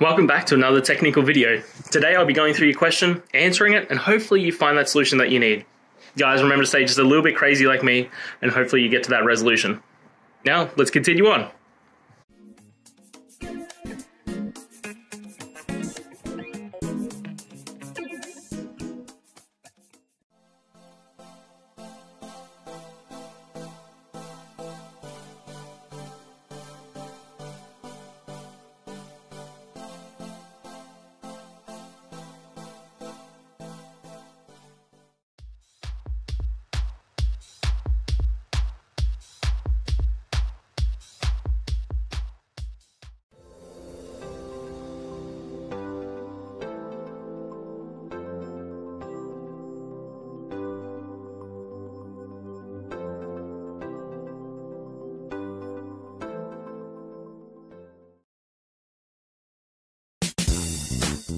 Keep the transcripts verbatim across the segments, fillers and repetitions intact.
Welcome back to another technical video. Today I'll be going through your question, answering it, and hopefully you find that solution that you need. Guys, remember to stay just a little bit crazy like me, and hopefully you get to that resolution. Now, let's continue on.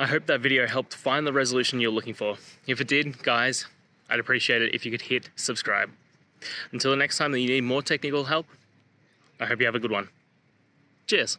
I hope that video helped find the resolution you're looking for. If it did, guys, I'd appreciate it if you could hit subscribe. Until the next time that you need more technical help, I hope you have a good one. Cheers.